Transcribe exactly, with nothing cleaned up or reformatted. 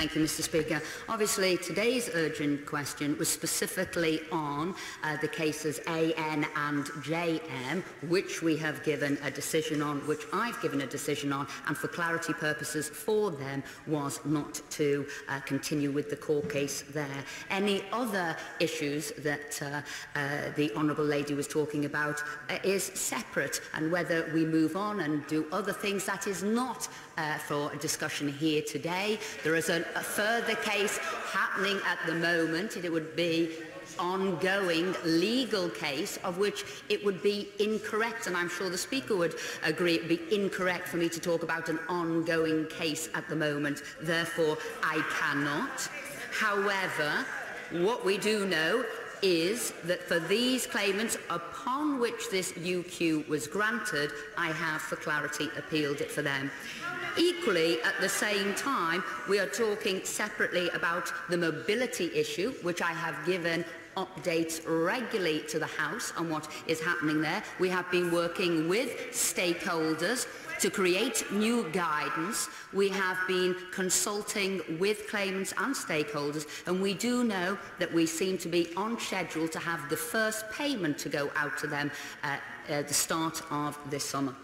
Thank you, Mister Speaker. Obviously, today's urgent question was specifically on uh, the cases A N and J M, which we have given a decision on, which I've given a decision on, and for clarity purposes for them was not to uh, continue with the court case there. Any other issues that uh, uh, the Honourable Lady was talking about uh, is separate, and whether we move on and do other things, that is not uh, for a discussion here today. There is an a further case happening at the moment, and it would be ongoing legal case of which it would be incorrect, and I'm sure the Speaker would agree it would be incorrect for me to talk about an ongoing case at the moment. Therefore, I cannot. However, what we do know is that for these claimants upon which this U Q was granted, I have for clarity appealed it for them. Equally, at the same time, we are talking separately about the mobility issue, which I have given updates regularly to the House on what is happening there. We have been working with stakeholders to create new guidance. We have been consulting with claimants and stakeholders, and we do know that we seem to be on schedule to have the first payment to go out to them at uh, the start of this summer.